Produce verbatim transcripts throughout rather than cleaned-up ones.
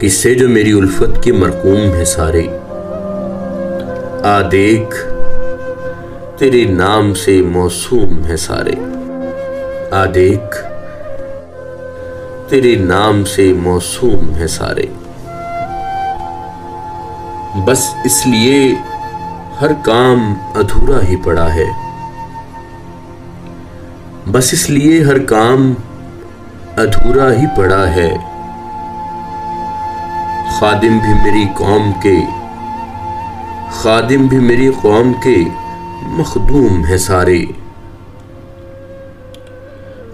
किस्से जो मेरी उल्फत के मरकूम हैं सारे। आ देख तेरे नाम से मौसूम हैं सारे। आ देख तेरे नाम से मौसूम हैं सारे। बस इसलिए हर काम अधूरा ही पड़ा है। बस इसलिए हर काम अधूरा ही पड़ा है। खादिम भी मेरी कौम के खादिम भी मेरी कौम के मखदूम हैं सारे।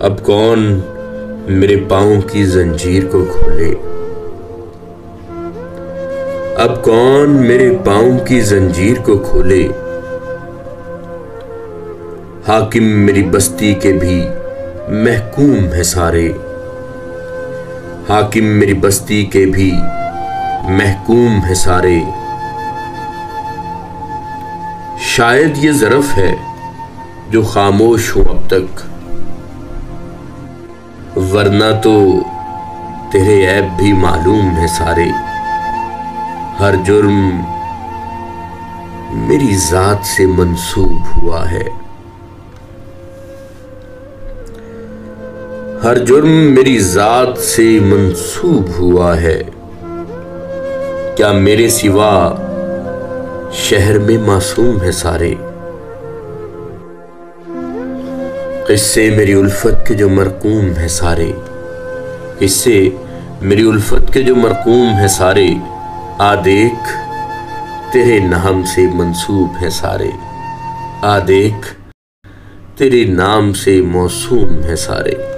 अब कौन मेरे पाँव की जंजीर को खोले। अब कौन मेरे पाँव की जंजीर को खोले। हाकिम मेरी बस्ती के भी महकूम हैं सारे। हाकिम मेरी बस्ती के भी महकूम हैं सारे। शायद ये ज़रफ़ है जो खामोश हूँ अब तक, वरना तो तेरे ऐब भी मालूम हैं सारे। हर जुर्म मेरी ज़ात से मंसूब हुआ है। हर जुर्म मेरी ज़ात से मंसूब हुआ है। क्या मेरे सिवा शहर में मासूम है सारे। किस्से मेरी उल्फत के जो मरकूम हैं सारे। किस्से मेरी उल्फत के जो मरकूम हैं सारे। आ देख तेरे नाम से मंसूब हैं सारे। आ देख तेरे नाम से मौसूम हैं सारे।